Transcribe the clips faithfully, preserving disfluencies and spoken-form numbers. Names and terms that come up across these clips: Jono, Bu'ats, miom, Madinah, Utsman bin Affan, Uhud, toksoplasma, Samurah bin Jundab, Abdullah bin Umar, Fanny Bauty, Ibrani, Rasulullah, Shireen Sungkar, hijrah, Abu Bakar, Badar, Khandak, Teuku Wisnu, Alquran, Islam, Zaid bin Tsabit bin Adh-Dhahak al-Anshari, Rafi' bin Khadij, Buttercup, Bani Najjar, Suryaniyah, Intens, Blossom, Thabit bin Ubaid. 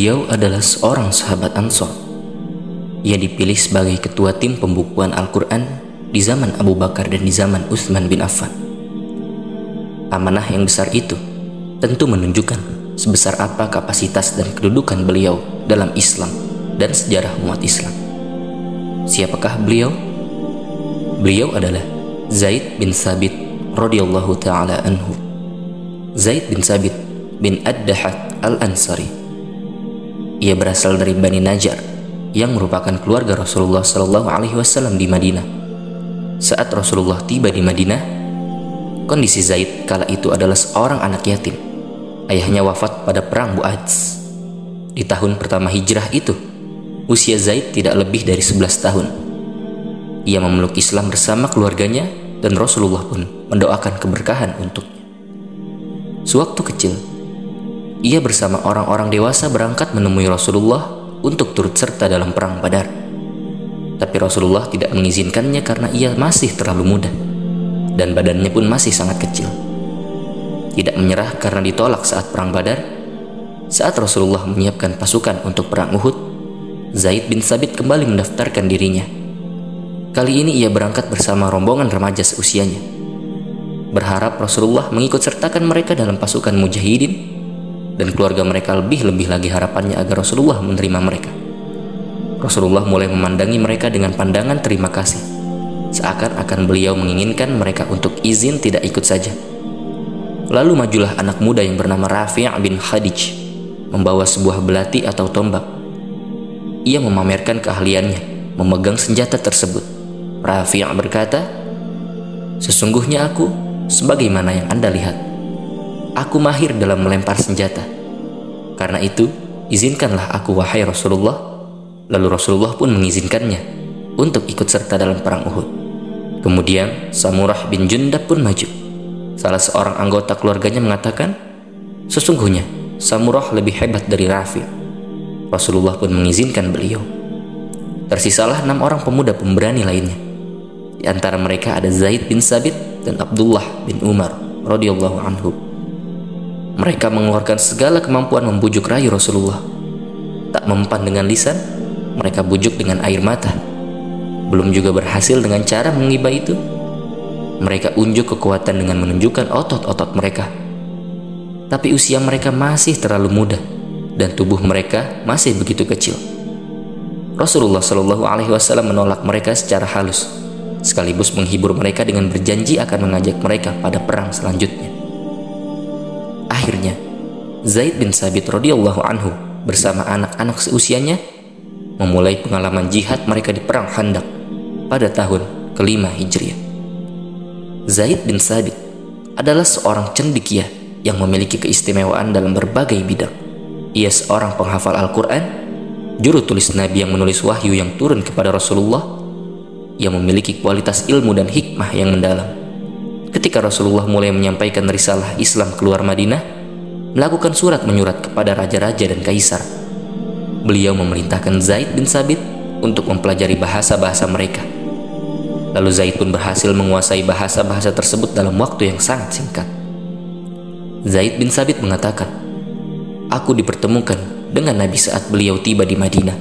Beliau adalah seorang sahabat Ansor. Ia dipilih sebagai ketua tim pembukuan Al-Quran di zaman Abu Bakar dan di zaman Utsman bin Affan. Amanah yang besar itu tentu menunjukkan sebesar apa kapasitas dan kedudukan beliau dalam Islam dan sejarah umat Islam. Siapakah beliau? Beliau adalah Zaid bin Tsabit radhiyallahu ta'ala anhu. Zaid bin Tsabit bin Adh-Dhahak al-Anshari. Ia berasal dari Bani Najjar yang merupakan keluarga Rasulullah Shallallahu Alaihi Wasallam di Madinah. Saat Rasulullah tiba di Madinah, kondisi Zaid kala itu adalah seorang anak yatim. Ayahnya wafat pada perang Bu'ats. Di tahun pertama hijrah itu, usia Zaid tidak lebih dari sebelas tahun. Ia memeluk Islam bersama keluarganya dan Rasulullah pun mendoakan keberkahan untuknya. Sewaktu kecil, ia bersama orang-orang dewasa berangkat menemui Rasulullah untuk turut serta dalam perang Badar. Tapi Rasulullah tidak mengizinkannya karena ia masih terlalu muda dan badannya pun masih sangat kecil. Tidak menyerah karena ditolak saat perang Badar. Saat Rasulullah menyiapkan pasukan untuk perang Uhud, Zaid bin Tsabit kembali mendaftarkan dirinya. Kali ini ia berangkat bersama rombongan remaja seusianya, berharap Rasulullah mengikut sertakan mereka dalam pasukan mujahidin, dan keluarga mereka lebih-lebih lagi harapannya agar Rasulullah menerima mereka. Rasulullah mulai memandangi mereka dengan pandangan terima kasih, seakan-akan beliau menginginkan mereka untuk izin tidak ikut saja. Lalu majulah anak muda yang bernama Rafi' bin Khadij, membawa sebuah belati atau tombak. Ia memamerkan keahliannya memegang senjata tersebut. Rafi' berkata, "Sesungguhnya aku sebagaimana yang Anda lihat. Aku mahir dalam melempar senjata. Karena itu, izinkanlah aku wahai Rasulullah." Lalu Rasulullah pun mengizinkannya untuk ikut serta dalam perang Uhud. Kemudian Samurah bin Jundab pun maju. Salah seorang anggota keluarganya mengatakan, "Sesungguhnya Samurah lebih hebat dari Rafi." Rasulullah pun mengizinkan beliau. Tersisalah enam orang pemuda pemberani lainnya. Di antara mereka ada Zaid bin Tsabit dan Abdullah bin Umar radhiyallahu anhu. Mereka mengeluarkan segala kemampuan membujuk rayu Rasulullah. Tak mempan dengan lisan, mereka bujuk dengan air mata. Belum juga berhasil dengan cara mengibah itu, mereka unjuk kekuatan dengan menunjukkan otot-otot mereka. Tapi usia mereka masih terlalu muda dan tubuh mereka masih begitu kecil. Rasulullah Shallallahu Alaihi Wasallam menolak mereka secara halus, sekaligus menghibur mereka dengan berjanji akan mengajak mereka pada perang selanjutnya. Akhirnya, Zaid bin Tsabit radhiyallahu anhu bersama anak-anak seusianya memulai pengalaman jihad mereka di perang Khandak pada tahun kelima Hijriah. Zaid bin Tsabit adalah seorang cendekia yang memiliki keistimewaan dalam berbagai bidang. Ia seorang penghafal Al-Quran, juru tulis Nabi yang menulis wahyu yang turun kepada Rasulullah. Ia memiliki kualitas ilmu dan hikmah yang mendalam. Ketika Rasulullah mulai menyampaikan risalah Islam keluar Madinah, melakukan surat-menyurat kepada raja-raja dan kaisar, beliau memerintahkan Zaid bin Tsabit untuk mempelajari bahasa-bahasa mereka. Lalu Zaid pun berhasil menguasai bahasa-bahasa tersebut dalam waktu yang sangat singkat. Zaid bin Tsabit mengatakan, "Aku dipertemukan dengan Nabi saat beliau tiba di Madinah.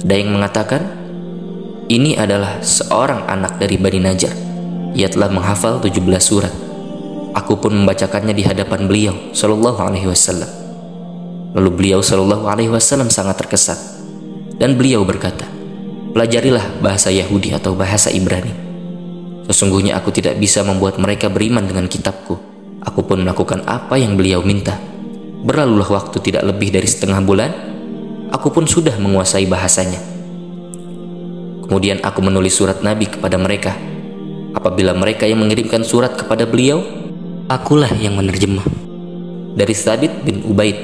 Ada yang mengatakan, ini adalah seorang anak dari Bani Najjar. Ia telah menghafal tujuh belas surat. Aku pun membacakannya di hadapan beliau Shallallahu Alaihi Wasallam." Lalu beliau Shallallahu Alaihi Wasallam sangat terkesan dan beliau berkata, "Pelajarilah bahasa Yahudi atau bahasa Ibrani. Sesungguhnya aku tidak bisa membuat mereka beriman dengan kitabku. Aku pun melakukan apa yang beliau minta. Berlalulah waktu tidak lebih dari setengah bulan, aku pun sudah menguasai bahasanya. Kemudian aku menulis surat Nabi kepada mereka. Apabila mereka yang mengirimkan surat kepada beliau, akulah yang menerjemah." Dari Thabit bin Ubaid,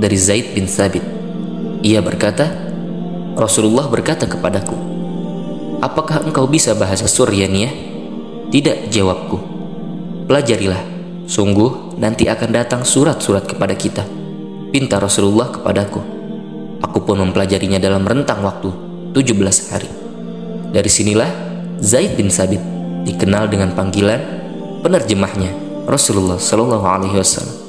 dari Zaid bin Tsabit, ia berkata, "Rasulullah berkata kepadaku, apakah engkau bisa bahasa Suryaniyah? Tidak, jawabku. Pelajarilah, sungguh nanti akan datang surat-surat kepada kita, pinta Rasulullah kepadaku. Aku pun mempelajarinya dalam rentang waktu tujuh belas hari. Dari sinilah Zaid bin Tsabit dikenal dengan panggilan penerjemahnya Rasulullah Shallallahu Alaihi Wasallam.